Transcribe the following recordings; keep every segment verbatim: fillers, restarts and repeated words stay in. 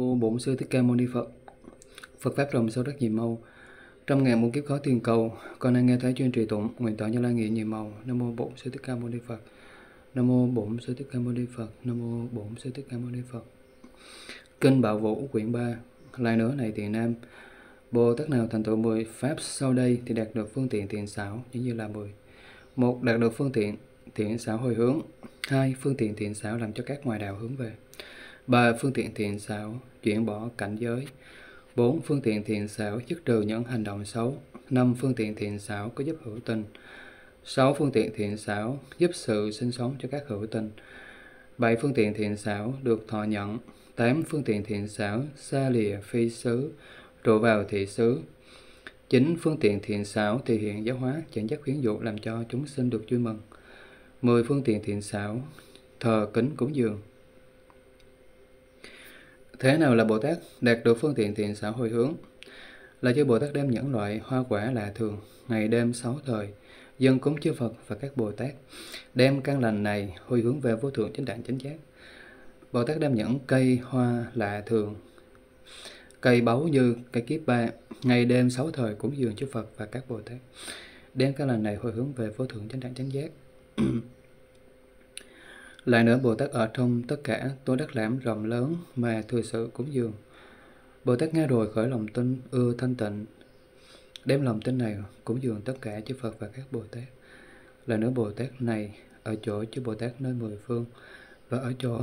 Mô Bổn Sư Thích Ca Mâu Ni Phật. Phật pháp rộng sâu rất nhiều màu, trăm ngàn muôn kiếp khó tường cầu. Con đang nghe thấy chuyên trì tụng nguyện tỏ Như Lai nghĩa nhiều màu. Nam Mô Bổn Sư Thích Ca Mâu Ni Phật. Nam Mô Bổn Sư Thích Ca Mâu Ni Phật. Nam Mô Bổn Sư Thích Ca Mâu Ni Phật. Kinh Bảo Vũ quyển ba. Lại nữa này tiền nam, Bồ Tát nào thành tựu mười pháp sau đây thì đạt được phương tiện thiện xảo chỉ như là mười. Một, đạt được phương tiện thiện xảo hồi hướng. Hai, phương tiện thiện xảo làm cho các ngoại đạo hướng về. Ba, phương tiện thiện xảo chuyển bỏ cảnh giới. Bốn, phương tiện thiện xảo dứt trừ những hành động xấu. Năm, phương tiện thiện xảo có giúp hữu tình. Sáu, phương tiện thiện xảo giúp sự sinh sống cho các hữu tình. Bảy, phương tiện thiện xảo được thọ nhận. Tám, phương tiện thiện xảo xa lìa phi xứ, trụ vào thị xứ. Chín, phương tiện thiện xảo thể hiện giáo hóa, dẫn dắt khuyến dụ làm cho chúng sinh được vui mừng. Mười, phương tiện thiện xảo thờ kính cúng dường. Thế nào là Bồ Tát đạt được phương tiện thiện xảo hồi hướng? Là cho Bồ Tát đem những loại hoa quả lạ thường, ngày đêm sáu thời, dân cúng chư Phật và các Bồ Tát, đem căn lành này hồi hướng về vô thượng chánh đẳng chánh giác. Bồ Tát đem những cây hoa lạ thường, cây báu như cây kiếp ba, ngày đêm sáu thời cúng dường chư Phật và các Bồ Tát, đem căn lành này hồi hướng về vô thượng chánh đẳng chánh giác. Lại nữa, Bồ Tát ở trong tất cả tối đắc lãm rộng lớn mà thừa sự cúng dường. Bồ Tát nghe rồi khởi lòng tin ưa thanh tịnh, đem lòng tin này cúng dường tất cả chư Phật và các Bồ Tát. Lại nữa, Bồ Tát này ở chỗ chư Bồ Tát nơi mười phương và ở chỗ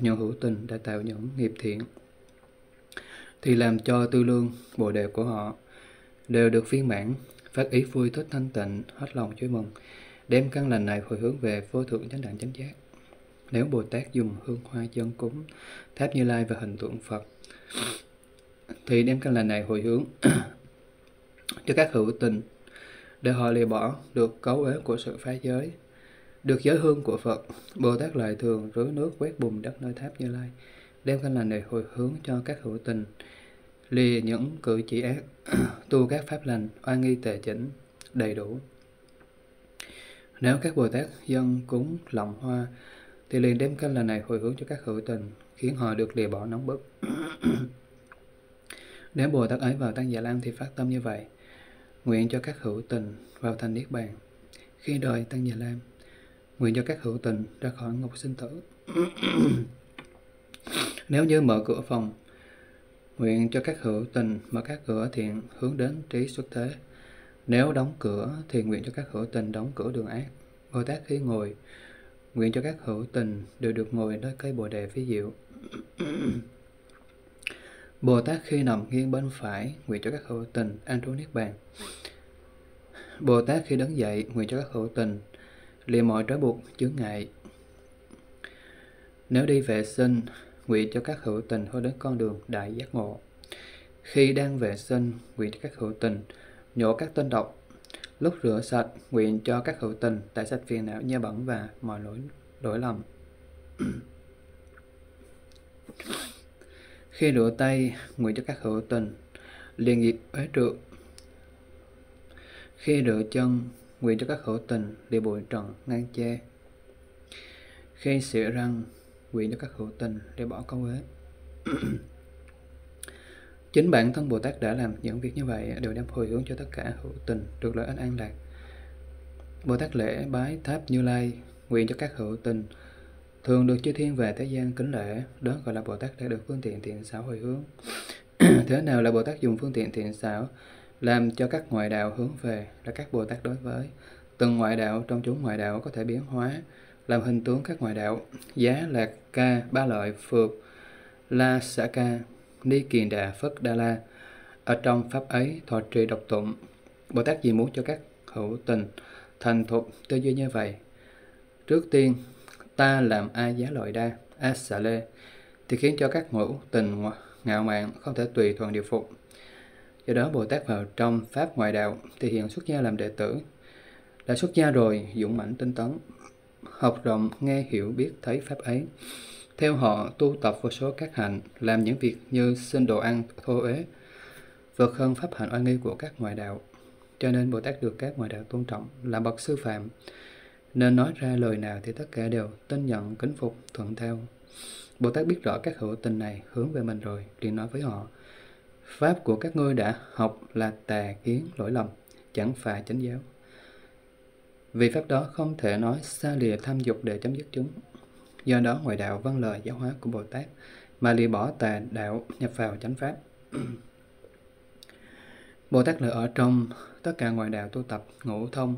những hữu tình đã tạo những nghiệp thiện, thì làm cho tư lương Bồ Đề của họ đều được viên mãn, phát ý vui thích thanh tịnh, hết lòng vui mừng, đem căn lành này hồi hướng về vô thượng chánh đẳng chánh giác. Nếu Bồ Tát dùng hương hoa dân cúng tháp Như Lai và hình tượng Phật, thì đem căn lành này hồi hướng cho các hữu tình để họ lìa bỏ được cấu uế của sự phá giới, được giới hương của Phật. Bồ Tát lại thường rưới nước quét bùn đất nơi tháp Như Lai, đem căn lành này hồi hướng cho các hữu tình lìa những cử chỉ ác, tu các pháp lành, oai nghi tề chỉnh đầy đủ. Nếu các Bồ Tát dân cúng lòng hoa, thì liền đem căn lành này hồi hướng cho các hữu tình, khiến họ được lìa bỏ nóng bức. Nếu Bồ Tát ấy vào Tăng Già Lam thì phát tâm như vậy, nguyện cho các hữu tình vào thành Niết Bàn. Khi đời Tăng Già Lam, nguyện cho các hữu tình ra khỏi ngục sinh tử. Nếu như mở cửa phòng, nguyện cho các hữu tình mở các cửa thiện hướng đến trí xuất thế. Nếu đóng cửa thì nguyện cho các hữu tình đóng cửa đường ác. Bồ Tát khi ngồi, nguyện cho các hữu tình đều được ngồi nơi cây Bồ Đề phi diệu. Bồ Tát khi nằm nghiêng bên phải, nguyện cho các hữu tình an trú Niết Bàn. Bồ Tát khi đứng dậy, nguyện cho các hữu tình lìa mọi trói buộc chướng ngại. Nếu đi vệ sinh, nguyện cho các hữu tình hướng đến con đường đại giác ngộ. Khi đang vệ sinh, nguyện cho các hữu tình nhổ các tên độc. Lúc rửa sạch, nguyện cho các hữu tình tẩy sạch phiền não, dơ bẩn và mọi lỗi lỗi lầm. Khi rửa tay, nguyện cho các hữu tình liền nghiệp uế trượt. Khi rửa chân, nguyện cho các hữu tình lìa bụi trần ngang che. Khi xỉa răng, nguyện cho các hữu tình lìa bỏ câu uế. Chính bản thân Bồ Tát đã làm những việc như vậy đều đem hồi hướng cho tất cả hữu tình được lợi ích an lạc. Bồ Tát lễ bái tháp Như Lai, nguyện cho các hữu tình thường được chư thiên về thế gian kính lễ. Đó gọi là Bồ Tát đã được phương tiện thiện xảo hồi hướng. Thế nào là Bồ Tát dùng phương tiện thiện xảo làm cho các ngoại đạo hướng về? Là các Bồ Tát đối với từng ngoại đạo trong chúng ngoại đạo có thể biến hóa làm hình tướng các ngoại đạo: Giá, Lạc, Ca, Ba Lợi, Phược, La, Xã Ca, Ni Kiền Đà, Phất Đa La. Ở trong pháp ấy thọ trì độc tụng. Bồ Tát vì muốn cho các hữu tình thành thục tư duy như vậy, trước tiên ta làm A Giá Lợi Đa, A Xà Lê, thì khiến cho các hữu tình ngạo mạn không thể tùy thuận điều phục. Do đó Bồ Tát vào trong pháp ngoại đạo thì hiện xuất gia làm đệ tử. Đã xuất gia rồi dũng mãnh tinh tấn, học rộng nghe hiểu biết thấy pháp ấy, theo họ tu tập vô số các hạnh, làm những việc như xin đồ ăn thô uế, vượt hơn pháp hạnh oai nghi của các ngoại đạo. Cho nên Bồ Tát được các ngoại đạo tôn trọng là bậc sư phạm, nên nói ra lời nào thì tất cả đều tin nhận kính phục thuận theo. Bồ Tát biết rõ các hữu tình này hướng về mình rồi, liền nói với họ: Pháp của các ngươi đã học là tà kiến lỗi lầm, chẳng phải chánh giáo. Vì pháp đó không thể nói xa lìa tham dục để chấm dứt chúng. Do đó ngoại đạo vâng lời giáo hóa của Bồ Tát mà lìa bỏ tà đạo nhập vào chánh pháp. Bồ Tát lợi ở trong tất cả ngoại đạo tu tập ngũ thông,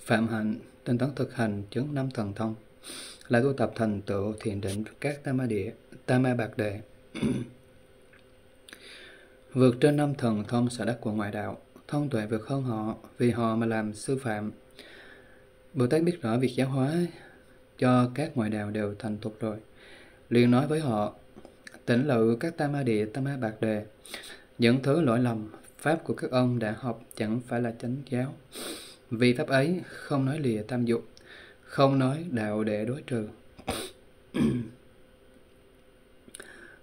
phạm hạnh, tinh tấn thực hành chứng năm thần thông, là tu tập thành tựu thiền định các tam ma địa, tam ma bạc đề, vượt trên năm thần thông sở đắc của ngoại đạo, thông tuệ vượt hơn họ, vì họ mà làm sư phạm. Bồ Tát biết rõ việc giáo hóa cho các ngoại đạo đều thành thục rồi, liền nói với họ: Tỉnh lự các tam ma địa, tam ma bạc đề, những thứ lỗi lầm, pháp của các ông đã học chẳng phải là chánh giáo. Vì pháp ấy không nói lìa tam dục, không nói đạo để đối trừ.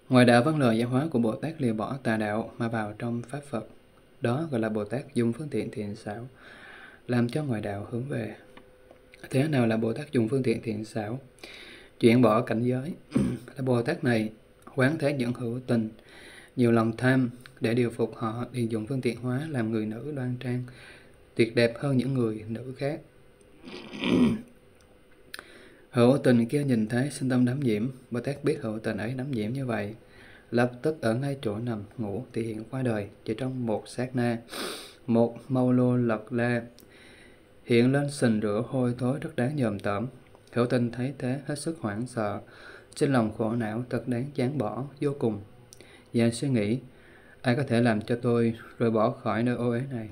Ngoài đạo văn lời giáo hóa của Bồ Tát lìa bỏ tà đạo mà vào trong pháp Phật. Đó gọi là Bồ Tát dùng phương tiện thiện xảo, làm cho ngoại đạo hướng về. Thế nào là Bồ Tát dùng phương tiện thiện xảo? Chuyển bỏ cảnh giới. Là Bồ Tát này quán thế những hữu tình nhiều lòng tham, để điều phục họ liền dùng phương tiện hóa làm người nữ đoan trang, tuyệt đẹp hơn những người nữ khác. Hữu tình kia nhìn thấy sinh tâm đắm nhiễm, Bồ Tát biết hữu tình ấy đắm nhiễm như vậy, lập tức ở ngay chỗ nằm ngủ thể hiện qua đời, chỉ trong một sát na, một mau lô lật la hiện lên sình rửa hôi thối rất đáng nhòm tởm. Hữu tình thấy thế hết sức hoảng sợ, sinh lòng khổ não thật đáng chán bỏ vô cùng, và suy nghĩ: Ai có thể làm cho tôi rồi bỏ khỏi nơi ô uế này?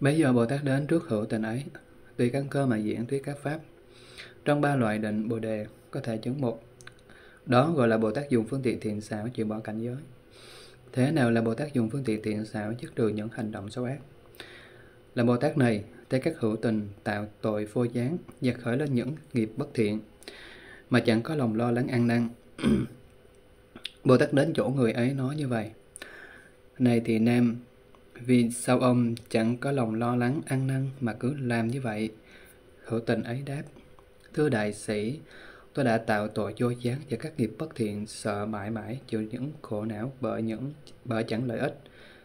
Bây giờ Bồ Tát đến trước hữu tình ấy, tùy căn cơ mà diễn thuyết các pháp. Trong ba loại định Bồ Đề có thể chứng một. Đó gọi là Bồ Tát dùng phương tiện thiện xảo chịu bỏ cảnh giới. Thế nào là Bồ Tát dùng phương tiện thiện xảo dứt trừ những hành động xấu ác? Là Bồ Tát này thấy các hữu tình tạo tội vô gián và khởi lên những nghiệp bất thiện mà chẳng có lòng lo lắng ăn năn. Bồ Tát đến chỗ người ấy nói như vậy: Này thì nam, vì sao ông chẳng có lòng lo lắng ăn năn mà cứ làm như vậy? Hữu tình ấy đáp: Thưa đại sĩ, tôi đã tạo tội vô gián và các nghiệp bất thiện, sợ mãi mãi chịu những khổ não bởi những bởi chẳng lợi ích,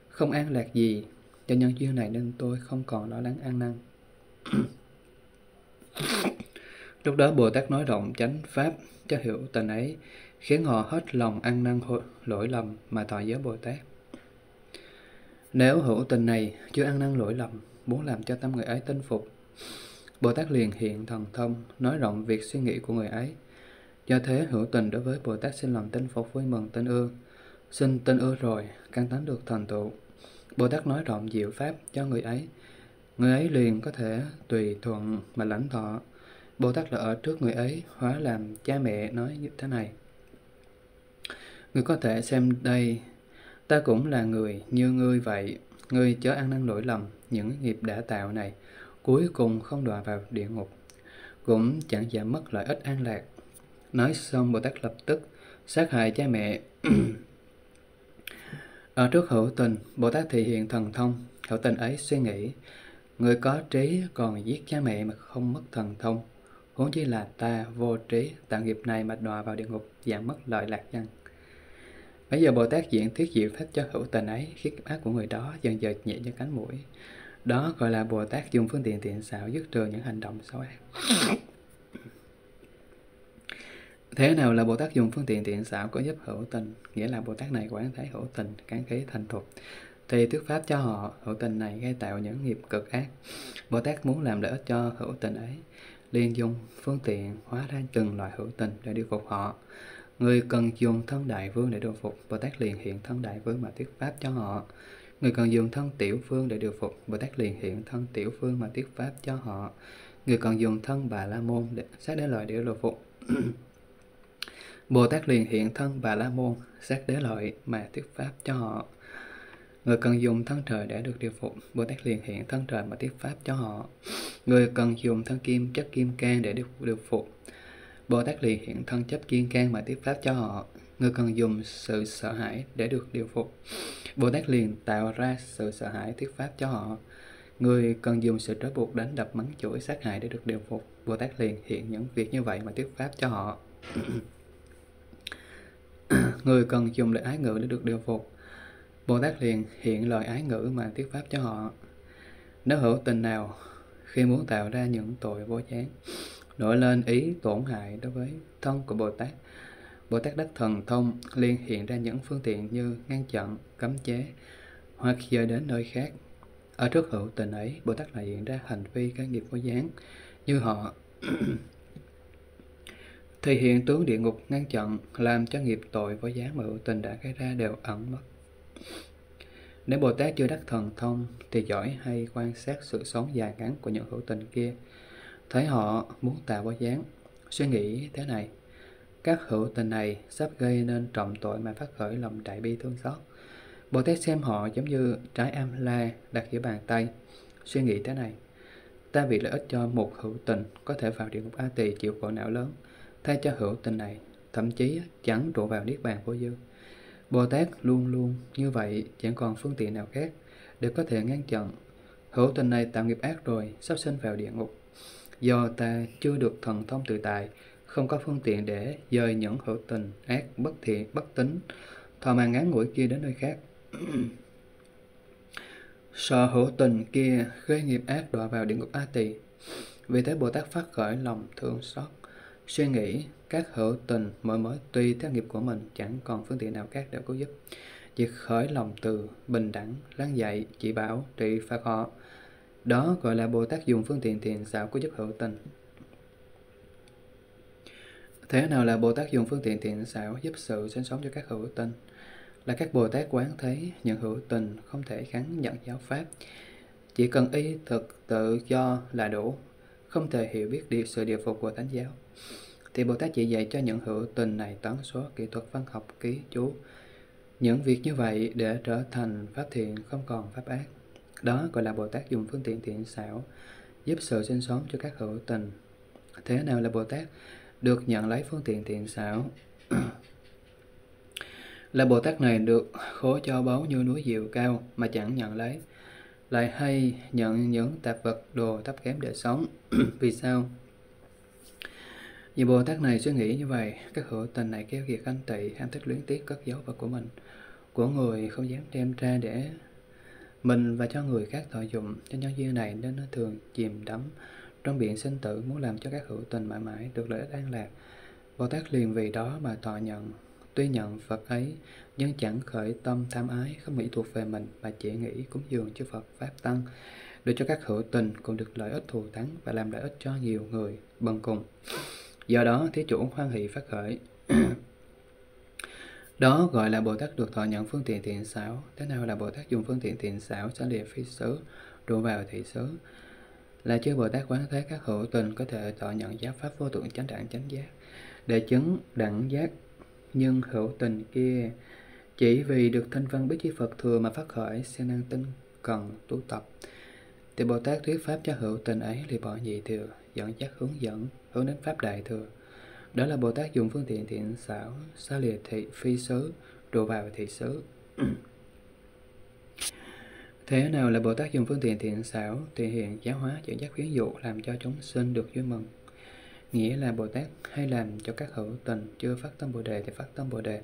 không an lạc gì. Do nhân duyên này nên tôi không còn lo lắng ăn năn. Lúc đó Bồ Tát nói rộng chánh pháp cho hữu tình ấy, khiến họ hết lòng ăn năn lỗi lầm mà thọ giới Bồ Tát. Nếu hữu tình này chưa ăn năn lỗi lầm, muốn làm cho tâm người ấy tin phục, Bồ Tát liền hiện thần thông, nói rộng việc suy nghĩ của người ấy. Do thế hữu tình đối với Bồ Tát xin lòng tin phục vui mừng tin ưa, xin tin ưa rồi, căn tánh được thành tựu. Bồ Tát nói rộng diệu pháp cho người ấy, người ấy liền có thể tùy thuận mà lãnh thọ. Bồ Tát là ở trước người ấy, hóa làm cha mẹ nói như thế này: Ngươi có thể xem đây, ta cũng là người như ngươi vậy, ngươi chớ ăn năn lỗi lầm, những nghiệp đã tạo này cuối cùng không đọa vào địa ngục, cũng chẳng giảm mất lợi ích an lạc. Nói xong Bồ Tát lập tức sát hại cha mẹ. Ở trước hữu tình, Bồ Tát thị hiện thần thông. Hữu tình ấy suy nghĩ: Người có trí còn giết cha mẹ mà không mất thần thông, huống chi là ta vô trí tạo nghiệp này mà đọa vào địa ngục, giảm mất lợi lạc nhân. Bây giờ Bồ Tát diễn thuyết diệu pháp cho hữu tình ấy, khiến ác của người đó dần dần nhẹ như cánh mũi. Đó gọi là Bồ Tát dùng phương tiện tiện xảo dứt trừ những hành động xấu ác. Thế nào là Bồ Tát dùng phương tiện tiện xảo có giúp hữu tình? Nghĩa là Bồ Tát này quán thấy hữu tình cán khí thành thục thì thuyết pháp cho họ. Hữu tình này gây tạo những nghiệp cực ác, Bồ Tát muốn làm lợi ích cho hữu tình ấy, liền dùng phương tiện hóa ra từng loại hữu tình để điều phục họ. Người cần dùng thân đại vương để điều phục, Bồ Tát liền hiện thân đại vương mà thuyết pháp cho họ. Người cần dùng thân tiểu vương để điều phục, Bồ Tát liền hiện thân tiểu vương mà thuyết pháp cho họ. Người cần dùng thân bà la môn để sát đế lợi để điều phục, Bồ Tát liền hiện thân bà la môn sát đế lợi mà thuyết pháp cho họ. Người cần dùng thân trời để được điều phục, Bồ Tát liền hiện thân trời mà thuyết pháp cho họ. Người cần dùng thân kim chất kim cang để được điều phục, Bồ Tát liền hiện thân chấp kiên can mà tiếp pháp cho họ. Người cần dùng sự sợ hãi để được điều phục, Bồ Tát liền tạo ra sự sợ hãi tiếp pháp cho họ. Người cần dùng sự trói buộc đánh đập mắng chửi sát hại để được điều phục. Bồ Tát liền hiện những việc như vậy mà thuyết pháp cho họ. Người cần dùng lời ái ngữ để được điều phục. Bồ Tát liền hiện lời ái ngữ mà thuyết pháp cho họ. Nếu hữu tình nào khi muốn tạo ra những tội vô chán, nổi lên ý tổn hại đối với thân của Bồ Tát, Bồ Tát đắc thần thông liên hiện ra những phương tiện như ngăn chặn, cấm chế, hoặc dời đến nơi khác. Ở trước hữu tình ấy, Bồ Tát lại hiện ra hành vi các nghiệp vô gián như họ. Thì hiện tướng địa ngục ngăn chặn, làm cho nghiệp tội vô gián mà hữu tình đã gây ra đều ẩn mất. Nếu Bồ Tát chưa đắc thần thông, thì giỏi hay quan sát sự sống dài ngắn của những hữu tình kia. Thấy họ muốn tạo vô gián, suy nghĩ thế này: các hữu tình này sắp gây nên trọng tội mà phát khởi lòng đại bi thương xót. Bồ Tát xem họ giống như trái amla đặt giữa bàn tay, suy nghĩ thế này: ta vì lợi ích cho một hữu tình có thể vào địa ngục A Tỳ chịu khổ não lớn, thay cho hữu tình này, thậm chí chẳng trụ vào niết bàn vô dư. Bồ Tát luôn luôn như vậy, chẳng còn phương tiện nào khác để có thể ngăn chặn. Hữu tình này tạo nghiệp ác rồi, sắp sinh vào địa ngục. Do ta chưa được thần thông tự tại, không có phương tiện để dời những hữu tình ác bất thiện bất tín thọ mạng ngắn ngủi kia đến nơi khác. Sợ hữu tình kia gây nghiệp ác đọa vào địa ngục A Tỳ, vì thế Bồ Tát phát khởi lòng thương xót, suy nghĩ các hữu tình mỗi mới tùy theo nghiệp của mình chẳng còn phương tiện nào khác để cứu giúp, việc khởi lòng từ bình đẳng lắng dạy chỉ bảo trị phạt họ. Đó gọi là Bồ Tát dùng phương tiện thiện xảo cứu giúp hữu tình. Thế nào là Bồ Tát dùng phương tiện thiện xảo giúp sự sinh sống cho các hữu tình? Là các Bồ Tát quán thấy những hữu tình không thể kháng nhận giáo pháp, chỉ cần ý thực tự do là đủ, không thể hiểu biết điều sự điều phục của Thánh giáo, thì Bồ Tát chỉ dạy cho những hữu tình này toán số, kỹ thuật, văn học, ký chú, những việc như vậy để trở thành pháp thiện không còn pháp ác. Đó gọi là Bồ Tát dùng phương tiện thiện xảo giúp sự sinh sống cho các hữu tình. Thế nào là Bồ Tát được nhận lấy phương tiện thiện xảo? Là Bồ Tát này được khố cho báu như núi diệu cao mà chẳng nhận lấy, lại hay nhận những tạp vật đồ thấp kém để sống. Vì sao? Vì Bồ Tát này suy nghĩ như vậy, các hữu tình này keo kiệt, anh tị, ham thích luyến tiếc cất giấu vật của mình, của người không dám đem ra để mình và cho người khác thọ dụng. Cho nhân duyên này nên nó thường chìm đắm trong biển sinh tử, muốn làm cho các hữu tình mãi mãi được lợi ích an lạc. Bồ Tát liền vì đó mà thọ nhận. Tuy nhận Phật ấy, nhưng chẳng khởi tâm tham ái, không nghĩ thuộc về mình, mà chỉ nghĩ cúng dường cho Phật Pháp Tăng, để cho các hữu tình cũng được lợi ích thù thắng và làm lợi ích cho nhiều người bằng cùng. Do đó, Thí Chủ hoan hỷ phát khởi. Đó gọi là Bồ Tát được thọ nhận phương tiện thiện xảo. Thế nào là Bồ Tát dùng phương tiện thiện xảo xả lìa phi xứ, đổ vào thị xứ? Là chư Bồ Tát quán thế các hữu tình có thể thọ nhận giáo pháp vô tượng chánh đẳng chánh giác, để chứng đẳng giác. Nhưng hữu tình kia chỉ vì được thanh văn bích chi Phật thừa mà phát khởi siêng năng tinh cần tu tập, thì Bồ Tát thuyết pháp cho hữu tình ấy lìa bỏ nhị thừa, dẫn dắt hướng dẫn hướng đến pháp đại thừa. Đó là Bồ Tát dùng phương tiện thiện xảo xa lìa thị phi xứ, đổ vào thị xứ. Thế nào là Bồ Tát dùng phương tiện thiện xảo thể hiện giáo hóa, dẫn dắt khuyến dụ, làm cho chúng sinh được vui mừng? Nghĩa là Bồ Tát hay làm cho các hữu tình chưa phát tâm Bồ Đề thì phát tâm Bồ Đề.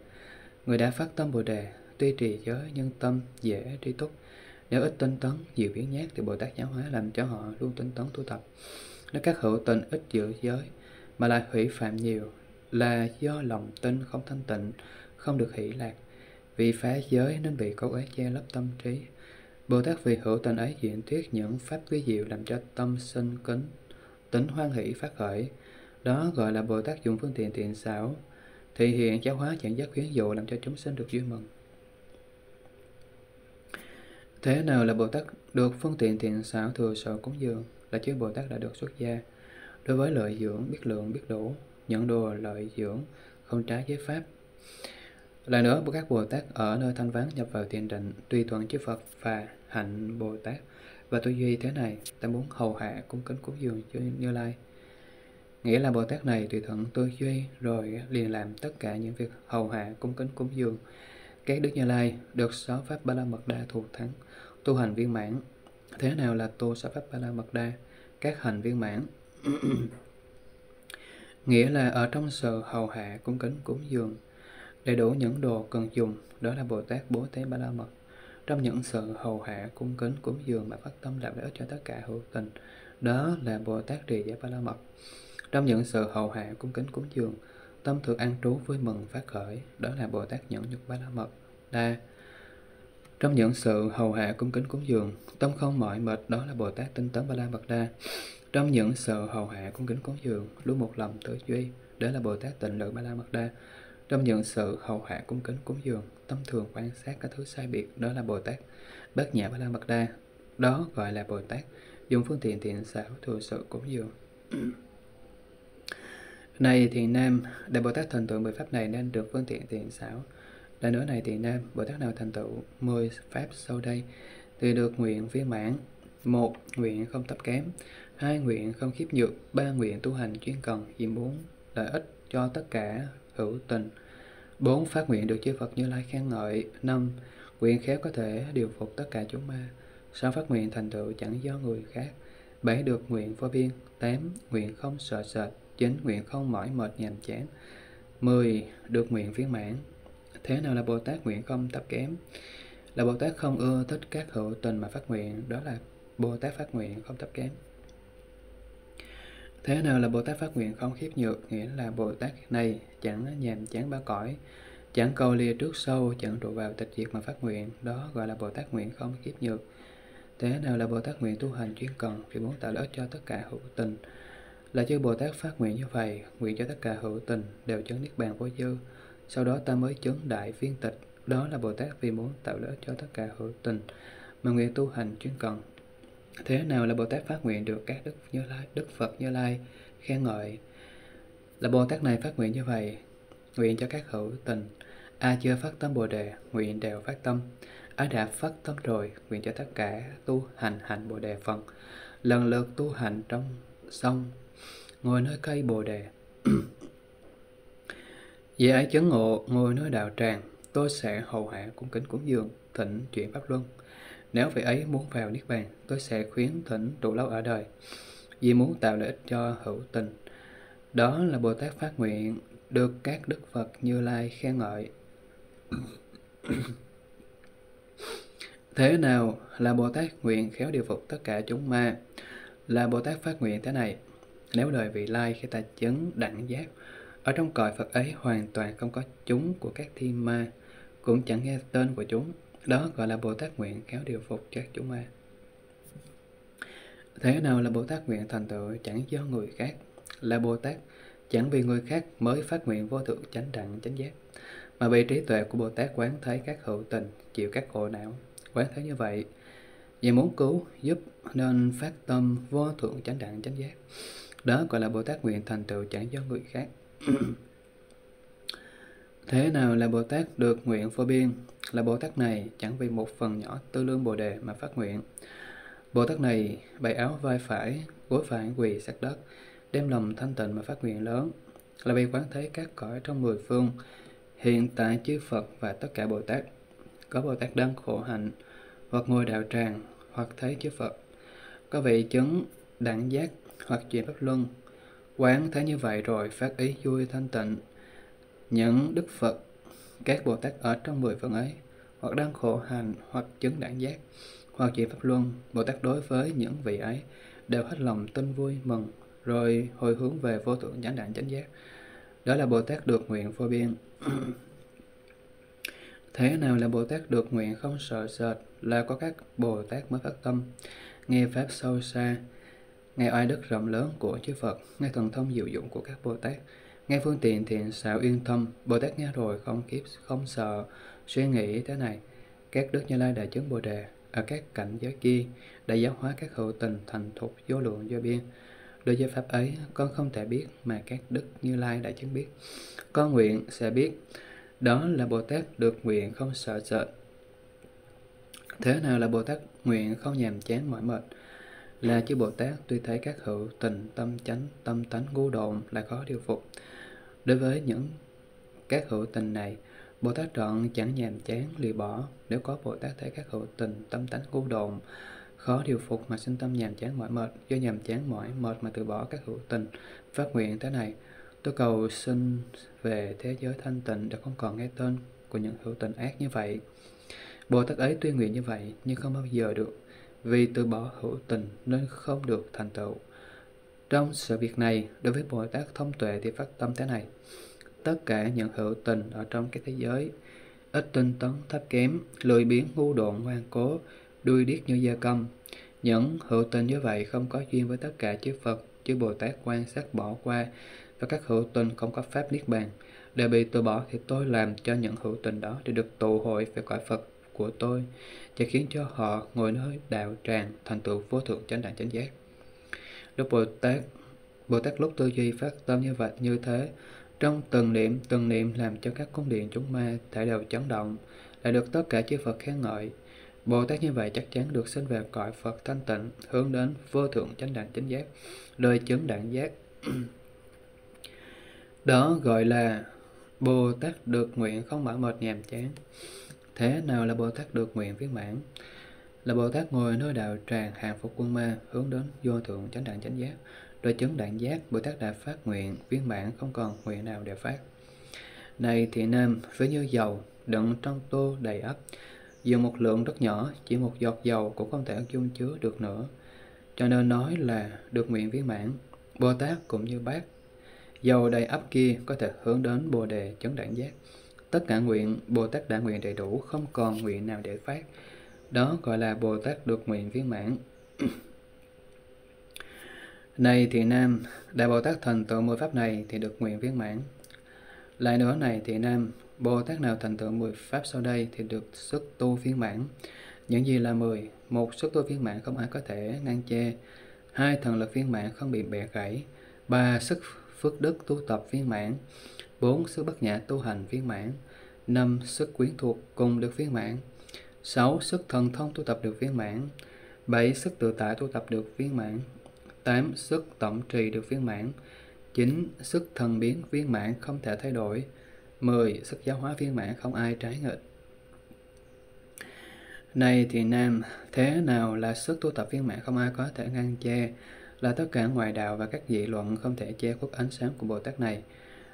Người đã phát tâm Bồ Đề, tuy trì giới nhưng tâm dễ tri túc. Nếu ít tinh tấn, nhiều biến nhát thì Bồ Tát giáo hóa làm cho họ luôn tinh tấn tu tập. Nếu các hữu tình ít giữ giới mà lại hủy phạm nhiều, là do lòng tin không thanh tịnh, không được hỷ lạc. Vì phá giới nên bị cấu ế che lấp tâm trí. Bồ Tát vì hữu tình ấy diễn thuyết những pháp vi diệu làm cho tâm sinh kính, tính hoan hỷ phát khởi. Đó gọi là Bồ Tát dùng phương tiện thiện xảo thể hiện giáo hóa, dẫn dắt khuyến dụ, làm cho chúng sinh được vui mừng. Thế nào là Bồ Tát được phương tiện thiện xảo thừa sợ cúng dường? Là chứ Bồ Tát đã được xuất gia, đối với lợi dưỡng biết lượng biết đủ, nhận đồ lợi dưỡng không trái giới pháp. Lại nữa, các Bồ Tát ở nơi thanh vắng nhập vào thiền định, tùy thuận chư Phật và hạnh Bồ Tát và tư duy thế này: ta muốn hầu hạ cung kính cúng dường cho Như Lai. Nghĩa là Bồ Tát này tùy thuận tư duy rồi liền làm tất cả những việc hầu hạ cung kính cúng dường các Đức Như Lai, được sáu pháp ba la mật đa thù thắng, tu hành viên mãn. Thế nào là tu sở pháp ba la mật đa, các hành viên mãn? Nghĩa là ở trong sự hầu hạ, cung kính, cúng dường, đầy đủ những đồ cần dùng, đó là Bồ Tát bố thí ba la mật. Trong những sự hầu hạ, cung kính, cúng dường mà phát tâm làm lợi ích cho tất cả hữu tình, đó là Bồ Tát trì giới ba la mật. Trong những sự hầu hạ, cung kính, cúng dường, tâm thường an trú vui mừng phát khởi, đó là Bồ Tát nhẫn nhục ba la mật đa. Trong những sự hầu hạ, cung kính, cúng dường, tâm không mỏi mệt, đó là Bồ Tát tinh tấn ba la mật đa. Trong những sự hầu hạ, cung kính, cúng dường, luôn một lòng tự duy, đó là Bồ Tát tịnh lự ba la mật đa. Trong những sự hầu hạ, cung kính, cúng dường, tâm thường quan sát các thứ sai biệt, đó là Bồ Tát bát nhã ba la mật đa. Đó gọi là Bồ Tát dùng phương tiện thiện xảo thừa sự cúng dường. Này thiện nam, để Bồ Tát thành tựu mười pháp này nên được phương tiện thiện xảo. Đã nữa này thiện nam, Bồ Tát nào thành tựu mười pháp sau đây thì được nguyện viên mãn. Một, nguyện không thấp kém. Hai, nguyện không khiếp nhược. Ba, nguyện tu hành chuyên cần vì muốn lợi ích cho tất cả hữu tình. Bốn, phát nguyện được chư Phật Như Lai khen ngợi. Năm, nguyện khéo có thể điều phục tất cả chúng ma. Sáu, phát nguyện thành tựu chẳng do người khác. Bảy, được nguyện vô biên. Tám, nguyện không sợ sệt. Chín, nguyện không mỏi mệt nhàm chán. Mười, được nguyện viên mãn. Thế nào là Bồ Tát nguyện không thấp kém? Là Bồ Tát không ưa thích các hữu tình mà phát nguyện, đó là Bồ Tát phát nguyện không thấp kém. Thế nào là Bồ Tát phát nguyện không khiếp nhược? Nghĩa là Bồ Tát này chẳng nhàm chán ba cõi, chẳng cầu lìa trước sâu, chẳng trụ vào tịch diệt mà phát nguyện, đó gọi là Bồ Tát nguyện không khiếp nhược. Thế nào là Bồ Tát nguyện tu hành chuyên cần vì muốn tạo lợi ích cho tất cả hữu tình? Là chư Bồ Tát phát nguyện như vậy, nguyện cho tất cả hữu tình đều chứng niết bàn vô dư, sau đó ta mới chứng đại viên tịch, đó là Bồ Tát vì muốn tạo lợi ích cho tất cả hữu tình mà nguyện tu hành chuyên cần. Thế nào là Bồ Tát phát nguyện được các đức Như Lai, đức Phật Như Lai khen ngợi? Là Bồ Tát này phát nguyện như vậy, nguyện cho các hữu tình: ai chưa phát tâm Bồ Đề, nguyện đều phát tâm; ai đã phát tâm rồi, nguyện cho tất cả tu hành hạnh Bồ Đề phần, lần lượt tu hành trong sông, ngồi nơi cây Bồ Đề. Vì ấy chứng ngộ, ngồi nơi đạo tràng, tôi sẽ hầu hạ, cung kính, cúng dường, thỉnh chuyển pháp luân. Nếu vị ấy muốn vào niết bàn, tôi sẽ khuyến thỉnh trụ lâu ở đời, vì muốn tạo lợi ích cho hữu tình. Đó là Bồ Tát phát nguyện được các đức Phật Như Lai khen ngợi. Thế nào là Bồ Tát nguyện khéo điều phục tất cả chúng ma? Là Bồ Tát phát nguyện thế này: nếu đời vị Lai khi ta chứng đẳng giác, ở trong cõi Phật ấy hoàn toàn không có chúng của các thiên ma, cũng chẳng nghe tên của chúng. Đó gọi là Bồ Tát nguyện khéo điều phục các chúng ma. Thế nào là Bồ Tát nguyện thành tựu chẳng do người khác? Là Bồ Tát chẳng vì người khác mới phát nguyện vô thượng chánh đẳng chánh giác, mà vì trí tuệ của Bồ Tát quán thấy các hữu tình chịu các khổ não. Quán thấy như vậy, vì muốn cứu giúp nên phát tâm vô thượng chánh đẳng chánh giác. Đó gọi là Bồ Tát nguyện thành tựu chẳng do người khác. Thế nào là Bồ Tát được nguyện vô biên? Là Bồ Tát này chẳng vì một phần nhỏ tư lương Bồ Đề mà phát nguyện. Bồ Tát này bày áo vai phải, gối phải quỳ sát đất, đem lòng thanh tịnh mà phát nguyện lớn, là vì quán thấy các cõi trong mười phương, hiện tại chư Phật và tất cả Bồ Tát. Có Bồ Tát đang khổ hạnh, hoặc ngồi đạo tràng, hoặc thấy chư Phật. Có vị chứng đẳng giác, hoặc chuyển pháp luân. Quán thấy như vậy rồi phát ý vui thanh tịnh. Những đức Phật, các Bồ Tát ở trong mười phương ấy, hoặc đang khổ hành, hoặc chứng đẳng giác, hoặc chỉ pháp luân, Bồ Tát đối với những vị ấy đều hết lòng tin vui mừng, rồi hồi hướng về vô thượng chánh đẳng chánh giác. Đó là Bồ Tát được nguyện vô biên. Thế nào là Bồ Tát được nguyện không sợ sệt? Là có các Bồ Tát mới phát tâm nghe pháp sâu xa, nghe oai đức rộng lớn của chư Phật, nghe thần thông diệu dụng của các Bồ Tát, nghe phương tiện thiện xảo yên tâm. Bồ Tát nghe rồi không kiếp, không sợ, suy nghĩ thế này: các đức Như Lai đã chứng Bồ Đề, ở các cảnh giới kia đã giáo hóa các hữu tình thành thục vô lượng vô biên. Đối với pháp ấy, con không thể biết mà các đức Như Lai đã chứng biết. Con nguyện sẽ biết. Đó là Bồ Tát được nguyện không sợ sệt. Thế nào là Bồ Tát nguyện không nhàm chán mỏi mệt? Là chư Bồ Tát tuy thấy các hữu tình tâm chánh, tâm tánh ngu độn là khó điều phục. Đối với những các hữu tình này, Bồ Tát trọn chẳng nhàm chán lìa bỏ. Nếu có Bồ Tát thấy các hữu tình tâm tánh ngu độn khó điều phục mà sinh tâm nhàm chán mỏi mệt, do nhàm chán mỏi mệt mà từ bỏ các hữu tình. Phát nguyện thế này: tôi cầu xin về thế giới thanh tịnh đã không còn nghe tên của những hữu tình ác như vậy. Bồ Tát ấy tuyên nguyện như vậy nhưng không bao giờ được, vì từ bỏ hữu tình nên không được thành tựu. Trong sự việc này, đối với Bồ Tát thông tuệ thì phát tâm thế này: tất cả những hữu tình ở trong cái thế giới ít tinh tấn thấp kém, lười biếng ngu độn ngoan cố, đuôi điếc như gia cầm, những hữu tình như vậy không có duyên với tất cả chư Phật, chư Bồ Tát quan sát bỏ qua, và các hữu tình không có pháp niết bàn, đều bị từ bỏ, thì tôi làm cho những hữu tình đó để được tụ hội về cõi Phật của tôi, và khiến cho họ ngồi nơi đạo tràng thành tựu vô thượng chánh đẳng chánh giác. Đức Bồ Tát Bồ Tát lúc tư duy phát tâm như vậy như thế, trong từng niệm từng niệm làm cho các cung điện chúng ma thể đều chấn động, lại được tất cả chư Phật khen ngợi. Bồ Tát như vậy chắc chắn được sinh về cõi Phật thanh tịnh, hướng đến vô thượng chánh đẳng chánh giác, đời chứng đẳng giác. Đó gọi là Bồ Tát được nguyện không mỏi mệt nhàm chán. Thế nào là Bồ Tát được nguyện viên mãn? Là Bồ Tát ngồi nơi đạo tràng hàng phục quân ma, hướng đến vô thượng chánh đẳng chánh giác, đời chứng đẳng giác. Bồ Tát đã phát nguyện viên mãn, không còn nguyện nào để phát. Này thiện nam, ví như dầu đựng trong tô đầy ắp, dù một lượng rất nhỏ, chỉ một giọt dầu cũng không thể dung chứa được nữa, cho nên nói là được nguyện viên mãn. Bồ Tát cũng như bát dầu đầy ắp kia có thể hướng đến Bồ Đề chứng đẳng giác. Tất cả nguyện Bồ Tát đã nguyện đầy đủ, không còn nguyện nào để phát. Đó gọi là Bồ Tát được nguyện viên mãn. Này thiện nam, Đại Bồ Tát thành tựu mười pháp này thì được nguyện viên mãn. Lại nữa này thiện nam, Bồ Tát nào thành tựu mười pháp sau đây thì được sức tu viên mãn. Những gì là mười? Một, sức tu viên mãn không ai có thể ngăn che. Hai, thần lực viên mãn không bị bẻ gãy. Ba, sức phước đức tu tập viên mãn. Bốn, sức bất nhã tu hành viên mãn. Năm, sức quyến thuộc cùng được viên mãn. Sáu, sức thần thông tu tập được viên mãn. Bảy, sức tự tại tu tập được viên mãn. Tám, sức tổng trì được viên mãn. Chín, sức thần biến viên mãn không thể thay đổi. Mười, sức giáo hóa viên mãn không ai trái nghịch. Này thì nam, thế nào là sức tu tập viên mãn không ai có thể ngăn che? Là tất cả ngoại đạo và các dị luận không thể che khuất ánh sáng của Bồ Tát này.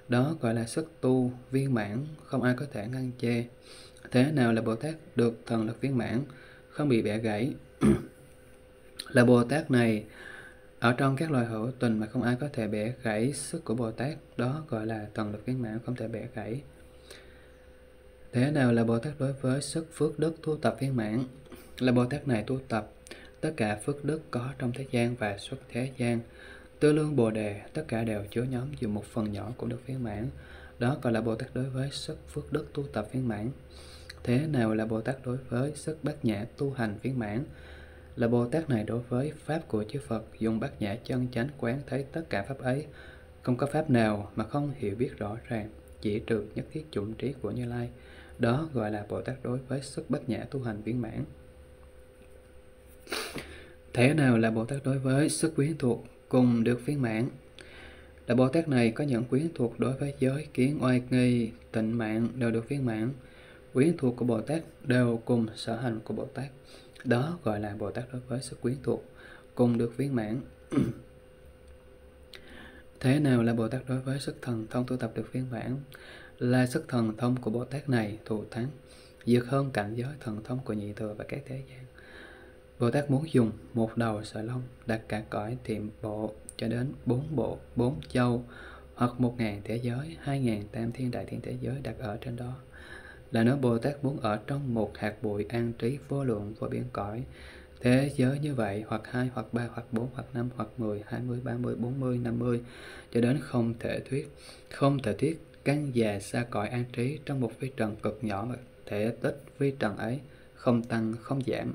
Đó gọi là sức tu viên mãn không ai có thể ngăn che. Thế nào là Bồ Tát được thần lực viên mãn, không bị bẻ gãy? Là Bồ Tát này ở trong các loài hữu tình mà không ai có thể bẻ gãy sức của Bồ Tát. Đó gọi là thần lực viên mãn không thể bẻ gãy. Thế nào là Bồ Tát đối với sức phước đức tu tập viên mãn? Là Bồ Tát này tu tập tất cả phước đức có trong thế gian và xuất thế gian, tư lương Bồ Đề, tất cả đều chứa nhóm dù một phần nhỏ cũng được viên mãn. Đó gọi là Bồ Tát đối với sức phước đức tu tập viên mãn. Thế nào là Bồ Tát đối với sức bát nhã tu hành viên mãn? Là Bồ Tát này đối với pháp của chư Phật dùng bát nhã chân chánh quán thấy tất cả pháp ấy, không có pháp nào mà không hiểu biết rõ ràng, chỉ trừ nhất thiết chủng trí của Như Lai. Đó gọi là Bồ Tát đối với sức bát nhã tu hành viên mãn. Thế nào là Bồ Tát đối với sức quyến thuộc cùng được viên mãn? Là Bồ Tát này có những quyến thuộc đối với giới kiến oai nghi tịnh mạng đều được viên mãn. Quyến thuộc của Bồ Tát đều cùng sở hành của Bồ Tát. Đó gọi là Bồ Tát đối với sức quyến thuộc cùng được viên mãn. Thế nào là Bồ Tát đối với sức thần thông tu tập được viên mãn? Là sức thần thông của Bồ Tát này thù thắng, vượt hơn cảnh giới thần thông của nhị thừa và các thế gian. Bồ Tát muốn dùng một đầu sợi lông đặt cả cõi thiệm bộ cho đến bốn bộ, bốn châu, hoặc một ngàn thế giới, hai ngàn tam thiên đại thiên thế giới đặt ở trên đó. Là nói Bồ Tát muốn ở trong một hạt bụi an trí vô lượng vô biên cõi thế giới như vậy, hoặc hai, hoặc ba, hoặc bốn, hoặc năm, hoặc mười, hai mươi, ba mươi, bốn mươi, năm mươi, cho đến không thể thuyết, không thể thuyết căn già xa cõi an trí trong một vi trần cực nhỏ mà thể tích vi trần ấy không tăng không giảm.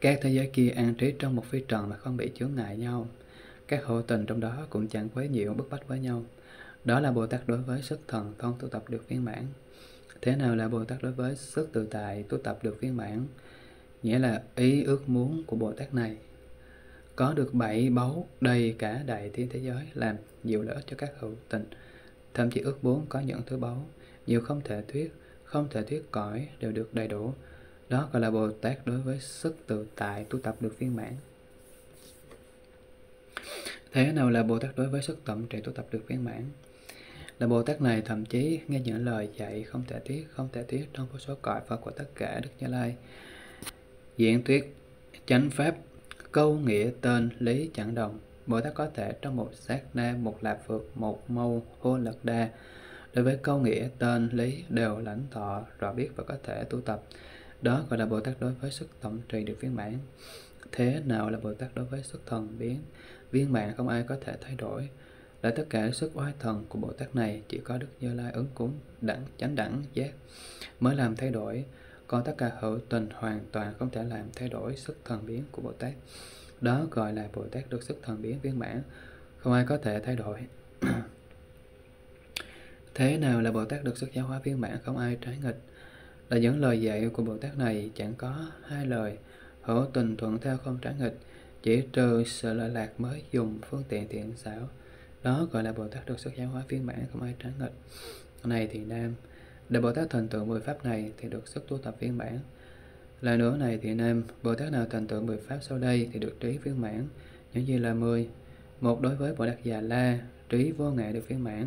Các thế giới kia an trí trong một phi trần mà không bị chướng ngại nhau. Các hữu tình trong đó cũng chẳng quấy nhiễu bức bách với nhau. Đó là Bồ Tát đối với sức thần thông tu tập được viên mãn. Thế nào là Bồ Tát đối với sức tự tại tu tập được viên mãn? Nghĩa là ý ước muốn của Bồ Tát này có được bảy báu đầy cả đại thiên thế giới, làm nhiều lợi ích cho các hữu tình. Thậm chí ước muốn có những thứ báu nhiều không thể thuyết, không thể thuyết cõi đều được đầy đủ. Đó gọi là Bồ Tát đối với sức tự tại tu tập được viên mãn. Thế nào là Bồ Tát đối với sức tận trì tu tập được viên mãn? Là Bồ Tát này thậm chí nghe những lời dạy không thể tiết, không thể tiết trong vô số cõi Phật của tất cả Đức Như Lai, diễn thuyết chánh pháp, câu nghĩa tên lý chẳng đồng. Bồ Tát có thể trong một sát na, một lạp phược, một mâu hô lật đa, đối với câu nghĩa tên lý đều lãnh thọ, rõ biết và có thể tu tập. Đó gọi là Bồ Tát đối với sức tổng trì được viên mãn. Thế nào là Bồ Tát đối với sức thần biến? Viên mãn không ai có thể thay đổi. Là tất cả sức oai thần của Bồ Tát này chỉ có Đức Như Lai ứng cúng, đẳng, chánh đẳng, giác mới làm thay đổi. Còn tất cả hữu tình hoàn toàn không thể làm thay đổi sức thần biến của Bồ Tát. Đó gọi là Bồ Tát được sức thần biến viên mãn, không ai có thể thay đổi. Thế nào là Bồ Tát được sức giáo hóa viên mãn không ai trái nghịch? Là những lời dạy của Bồ Tát này chẳng có hai lời, hữu tình thuận theo không trái nghịch, chỉ trừ sự lợi lạc mới dùng phương tiện thiện xảo. Đó gọi là Bồ Tát được sức giáo hóa viên mãn không ai trái nghịch. Này thì Nam, để Bồ Tát thành tựu mười pháp này thì được sức tu tập viên mãn. Lại nữa này thì Nam, Bồ Tát nào thành tựu mười pháp sau đây thì được trí viên mãn. Những gì là mười? Một, đối với Bồ Tát Già La, trí vô ngại được viên mãn.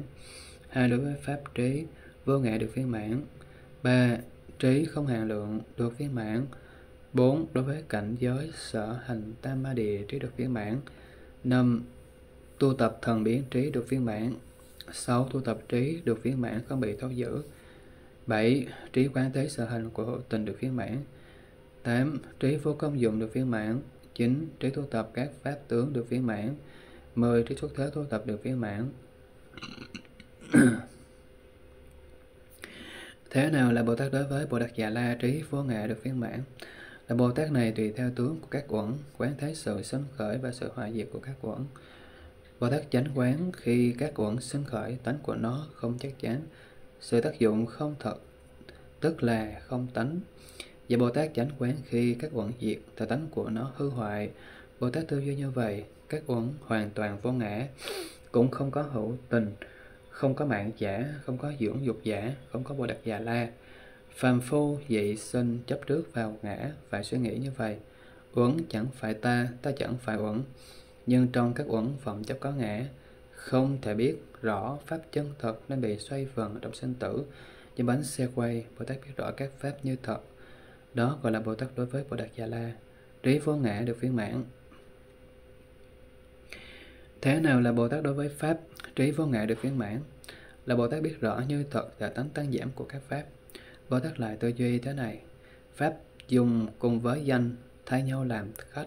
Hai, đối với pháp trí vô ngại được viên mãn. Ba, trí không hạn lượng được viên mãn. Bốn, đối với cảnh giới sở hành tam ma địa trí được viên mãn. Năm, tu tập thần biến trí được viên mãn. Sáu, tu tập trí được viên mãn không bị thấu giữ. Bảy, trí quán thế sở hành của hữu tình được viên mãn. Tám, trí vô công dụng được viên mãn. Chín, trí tu tập các pháp tướng được viên mãn. Mười, trí xuất thế tu tập được viên mãn. Thế nào là Bồ Tát đối với Bồ Tát Già La trí vô ngại được viên mãn? Là Bồ Tát này tùy theo tướng của các uẩn, quán thấy sự sinh khởi và sự hoại diệt của các uẩn. Bồ Tát chánh quán khi các uẩn sinh khởi, tánh của nó không chắc chắn, sự tác dụng không thật, tức là không tánh. Và Bồ Tát chánh quán khi các uẩn diệt, tự tánh của nó hư hoại. Bồ Tát tư duy như vậy, các uẩn hoàn toàn vô ngã, cũng không có hữu tình, không có mạng giả, không có dưỡng dục giả, không có Bồ Tát Già La. Phàm phu dị sinh chấp trước vào ngã, phải suy nghĩ như vậy. Uẩn chẳng phải ta, ta chẳng phải uẩn. Nhưng trong các uẩn vọng chấp có ngã, không thể biết rõ pháp chân thật nên bị xoay vần trong sinh tử. Như bánh xe quay, Bồ Tát biết rõ các pháp như thật. Đó gọi là Bồ Tát đối với Bồ Tát Già La, trí vô ngã được viên mãn. Thế nào là Bồ Tát đối với pháp trí vô ngại được viên mãn? Là Bồ Tát biết rõ như thật là tánh tăng giảm của các pháp. Bồ Tát lại tư duy thế này: pháp dùng cùng với danh thay nhau làm khách,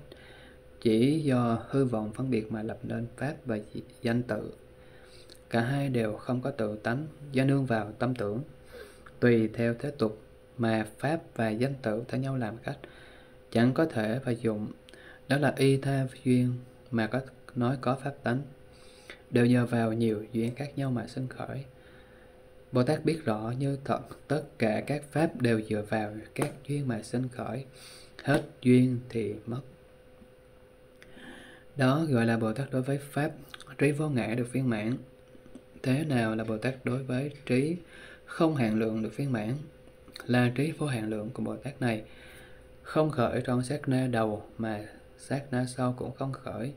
chỉ do hư vọng phân biệt mà lập nên pháp và danh tự. Cả hai đều không có tự tánh, do nương vào tâm tưởng. Tùy theo thế tục mà pháp và danh tự thay nhau làm khách, chẳng có thể và dụng. Đó là y tha duyên mà có nói có pháp tánh, đều nhờ vào nhiều duyên khác nhau mà sinh khởi. Bồ Tát biết rõ như thật tất cả các pháp đều dựa vào các duyên mà sinh khởi, hết duyên thì mất. Đó gọi là Bồ Tát đối với pháp trí vô ngã được viên mãn. Thế nào là Bồ Tát đối với trí không hạn lượng được viên mãn? Là trí vô hạn lượng của Bồ Tát này không khởi trong sát na đầu mà sát na sau cũng không khởi,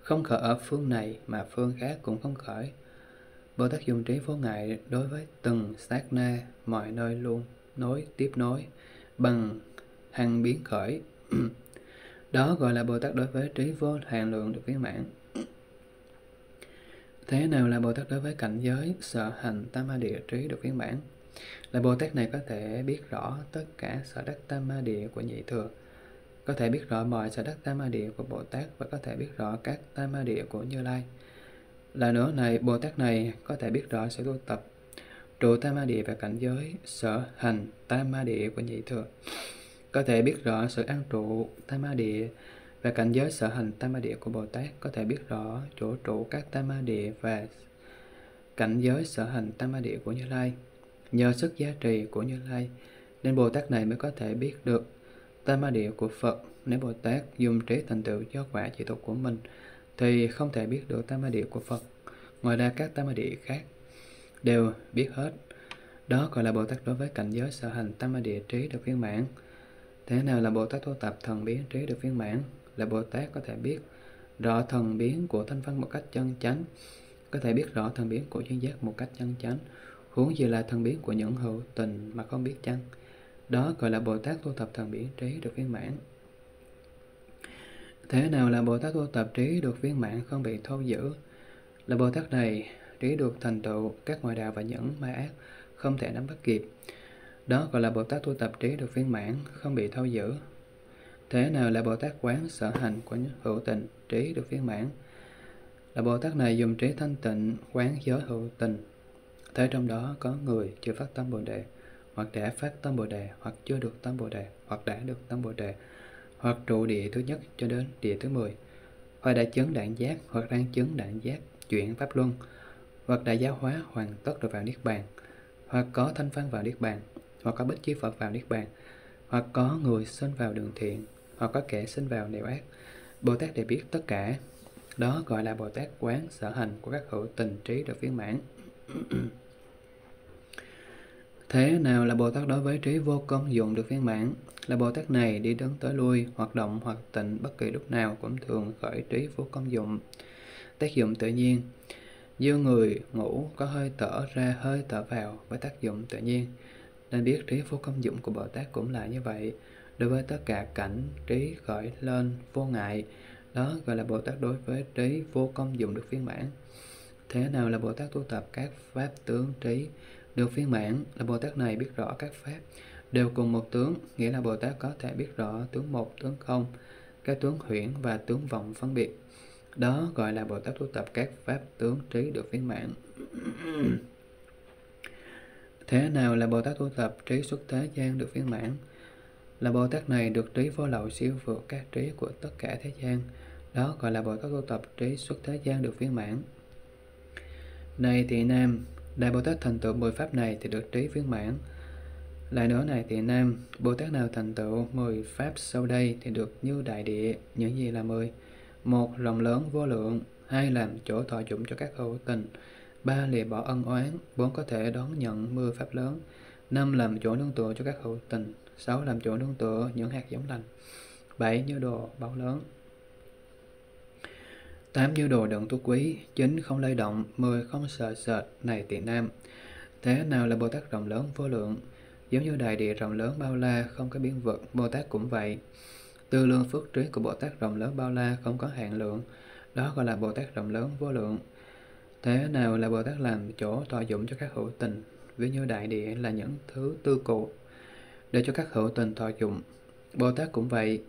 không khởi ở phương này mà phương khác cũng không khởi. Bồ Tát dùng trí vô ngại đối với từng sát na, mọi nơi luôn nối tiếp nối bằng hằng biến khởi. Đó gọi là Bồ Tát đối với trí vô hạn lượng được viên mãn. Thế nào là Bồ Tát đối với cảnh giới sở hành tam ma địa trí được viên mãn? Là Bồ Tát này có thể biết rõ tất cả sở đắc tam ma địa của nhị thừa, có thể biết rõ mọi sở đắc tam ma địa của Bồ Tát và có thể biết rõ các tam ma địa của Như Lai. Là nữa này, Bồ Tát này có thể biết rõ sự tu tập trụ tam ma địa và cảnh giới sở hành tam ma địa của nhị thừa, có thể biết rõ sự an trụ tam ma địa và cảnh giới sở hành tam ma địa của Bồ Tát, có thể biết rõ chỗ trụ các tam ma địa và cảnh giới sở hành tam ma địa của Như Lai. Nhờ sức giá trì của Như Lai nên Bồ Tát này mới có thể biết được tam ma địa của Phật. Nếu Bồ Tát dùng trí thành tựu do quả chỉ tục của mình thì không thể biết được tam ma địa của Phật. Ngoài ra các tam ma địa khác đều biết hết. Đó gọi là Bồ Tát đối với cảnh giới sở hành tam ma địa trí được viên mãn. Thế nào là Bồ Tát tu tập thần biến trí được viên mãn? Là Bồ Tát có thể biết rõ thần biến của thanh văn một cách chân chánh, có thể biết rõ thần biến của duyên giác một cách chân chánh, huống gì là thần biến của những hữu tình mà không biết chăng. Đó gọi là Bồ Tát tu tập thần biến trí được viên mãn. Thế nào là Bồ Tát tu tập trí được viên mãn không bị thô dữ? Là Bồ Tát này trí được thành tựu các ngoại đạo và những ma ác không thể nắm bắt kịp. Đó gọi là Bồ Tát tu tập trí được viên mãn không bị thô dữ. Thế nào là Bồ Tát quán sở hành của hữu tình trí được viên mãn? Là Bồ Tát này dùng trí thanh tịnh quán giới hữu tình. Thế trong đó có người chưa phát tâm Bồ Đề, hoặc đã phát tâm Bồ Đề, hoặc chưa được tâm Bồ Đề, hoặc đã được tâm Bồ Đề, hoặc trụ địa thứ nhất cho đến địa thứ mười, hoặc đã chứng đạn giác, hoặc đang chứng đạn giác, chuyển pháp luân, hoặc đã giáo hóa hoàn tất rồi vào Niết Bàn, hoặc có thanh văn vào Niết Bàn, hoặc có Bích Chi Phật vào Niết Bàn, hoặc có người sinh vào đường thiện, hoặc có kẻ sinh vào nẻo ác. Bồ Tát đều biết tất cả. Đó gọi là Bồ Tát quán sở hành của các hữu tình trí được viên mãn. Thế nào là Bồ Tát đối với trí vô công dụng được viên mãn? Là Bồ Tát này đi đứng tới lui, hoạt động hoặc tịnh bất kỳ lúc nào cũng thường khởi trí vô công dụng. Tác dụng tự nhiên. Như người ngủ có hơi thở ra hơi thở vào với tác dụng tự nhiên, nên biết trí vô công dụng của Bồ Tát cũng là như vậy. Đối với tất cả cảnh, trí khởi lên vô ngại. Đó gọi là Bồ Tát đối với trí vô công dụng được viên mãn. Thế nào là Bồ Tát tu tập các pháp tướng trí được viên mãn? Là Bồ Tát này biết rõ các pháp đều cùng một tướng, nghĩa là Bồ Tát có thể biết rõ tướng một, tướng không, các tướng huyễn và tướng vọng phân biệt. Đó gọi là Bồ Tát tu tập các pháp tướng trí được viên mãn. Thế nào là Bồ Tát tu tập trí xuất thế gian được viên mãn? Là Bồ Tát này được trí vô lậu siêu vượt các trí của tất cả thế gian. Đó gọi là Bồ Tát tu tập trí xuất thế gian được viên mãn. Này Tỳ Nam, Đại Bồ Tát thành tựu mười pháp này thì được trí viên mãn. Lại nữa này Tỳ Nam, Bồ Tát nào thành tựu mười pháp sau đây thì được như đại địa. Những gì là mười? Một, rộng lớn vô lượng. Hai, làm chỗ thọ dụng cho các hữu tình. Ba, lìa bỏ ân oán. Bốn, có thể đón nhận mười pháp lớn. Năm, làm chỗ nương tựa cho các hữu tình. Sáu, làm chỗ nương tựa những hạt giống lành. Bảy, như đồ báu lớn. Tám, như đồ đựng tu quý. Chín, không lay động. Mười, không sợ sệt. Này Tỳ Nam, thế nào là Bồ Tát rộng lớn vô lượng? Giống như đại địa rộng lớn bao la không có biên vực, Bồ Tát cũng vậy. Tư lương phước trí của Bồ Tát rộng lớn bao la không có hạn lượng. Đó gọi là Bồ Tát rộng lớn vô lượng. Thế nào là Bồ Tát làm chỗ thọ dụng cho các hữu tình? Ví như đại địa là những thứ tư cụ để cho các hữu tình thọ dụng. Bồ Tát cũng vậy,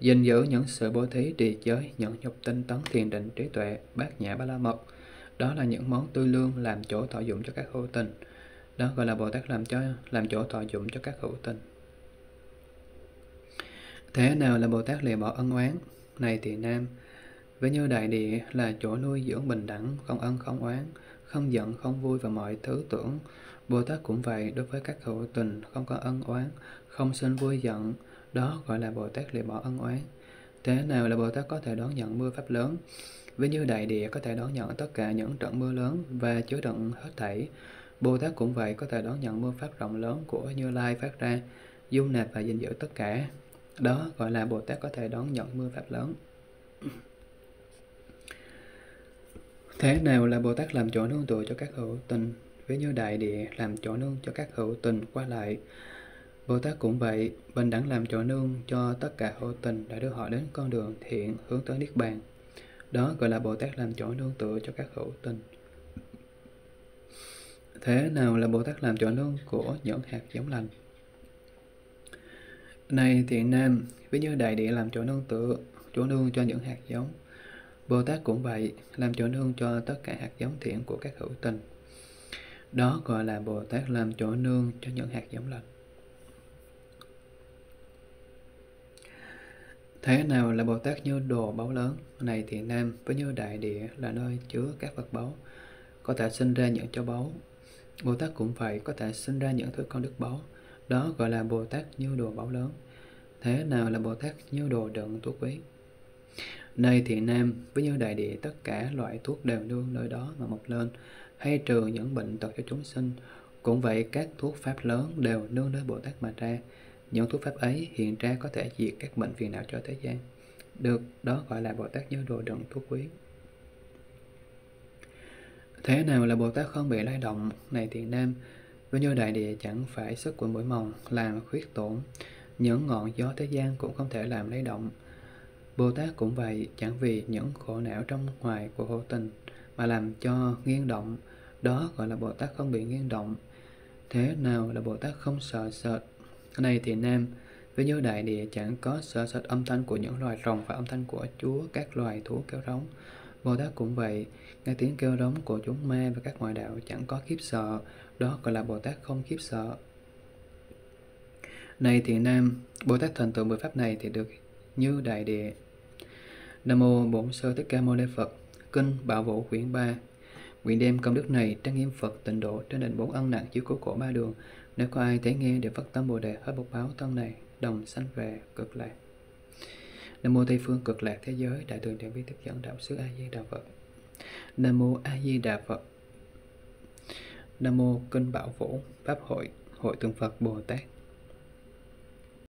gìn giữ những sự bố thí, trì giới, nhẫn nhục, tinh tấn, thiền định, trí tuệ, bát nhã ba la mật. Đó là những món tư lương làm chỗ thọ dụng cho các hữu tình. Đó gọi là Bồ Tát làm cho làm chỗ thọ dụng cho các hữu tình. Thế nào là Bồ Tát lìa bỏ ân oán? Này Tỳ Nam, với như đại địa là chỗ nuôi dưỡng bình đẳng, không ân không oán, không giận không vui và mọi thứ tưởng. Bồ Tát cũng vậy, đối với các hữu tình không có ân oán, không sinh vui giận. Đó gọi là Bồ Tát lìa bỏ ân oán. Thế nào là Bồ Tát có thể đón nhận mưa pháp lớn? Với như đại địa có thể đón nhận tất cả những trận mưa lớn và chứa đựng hết thảy. Bồ Tát cũng vậy, có thể đón nhận mưa pháp rộng lớn của Như Lai phát ra, dung nạp và gìn giữ tất cả. Đó gọi là Bồ Tát có thể đón nhận mưa pháp lớn. Thế nào là Bồ Tát làm chỗ nương tựa cho các hữu tình? Ví như đại địa làm chỗ nương cho các hữu tình qua lại. Bồ Tát cũng vậy, bình đẳng làm chỗ nương cho tất cả hữu tình đã đưa họ đến con đường thiện hướng tới Niết Bàn. Đó gọi là Bồ Tát làm chỗ nương tựa cho các hữu tình. Thế nào là Bồ Tát làm chỗ nương của những hạt giống lành? Này Tỳ Nam, ví như đại địa làm chỗ nương tựa, chỗ nương cho những hạt giống. Bồ Tát cũng vậy, làm chỗ nương cho tất cả hạt giống thiện của các hữu tình. Đó gọi là Bồ Tát làm chỗ nương cho những hạt giống lành. Thế nào là Bồ Tát như đồ báu lớn? Này Tỳ Nam, ví như đại địa là nơi chứa các vật báu, có thể sinh ra những châu báu. Bồ Tát cũng vậy, có thể sinh ra những thứ công đức báu. Đó gọi là Bồ Tát như đồ báu lớn. Thế nào là Bồ Tát như đồ đựng thuốc quý? Này Tỳ Nam, với như đại địa tất cả loại thuốc đều nương nơi đó mà mọc lên, hay trừ những bệnh tật cho chúng sinh. Cũng vậy, các thuốc pháp lớn đều nương nơi Bồ Tát mà ra. Những thuyết pháp ấy hiện ra có thể diệt các bệnh phiền não cho thế gian. Được, đó gọi là Bồ Tát như đồ đựng thuốc quý. Thế nào là Bồ Tát không bị lay động? Này thiện nam, với như đại địa chẳng phải sức của mũi mồng làm khuyết tổn, những ngọn gió thế gian cũng không thể làm lay động. Bồ Tát cũng vậy, chẳng vì những khổ não trong ngoài của hữu tình mà làm cho nghiêng động, đó gọi là Bồ Tát không bị nghiêng động. Thế nào là Bồ Tát không sợ sệt? Này thì nam, với như đại địa chẳng có sợ sệt âm thanh của những loài rồng và âm thanh của chúa các loài thú kêu rống. Bồ Tát cũng vậy, nghe tiếng kêu rống của chúng ma và các ngoại đạo chẳng có khiếp sợ, đó gọi là Bồ Tát không khiếp sợ. Này thì nam, Bồ Tát thành tựu mười pháp này thì được như đại địa. Nam Mô Bổn Sư Thích Ca Mâu Ni Phật. Kinh Bảo Vũ quyển ba. Nguyện đem công đức này trang nghiêm Phật tịnh độ, trên đền bốn ân nặng chiếu cứu khổ ba đường. Nếu có ai thấy nghe đều phát tâm Bồ Đề, hết bộc báo thân này, đồng sanh về cực lạc. Nam Mô Tây Phương Cực Lạc Thế Giới Đại Từ Đại Bi Tiếp Dẫn Đạo Sư A Di Đà Phật. Nam Mô A Di Đà Phật. Nam Mô Kinh Bảo Vũ Pháp Hội Hội Tượng Phật Bồ Tát.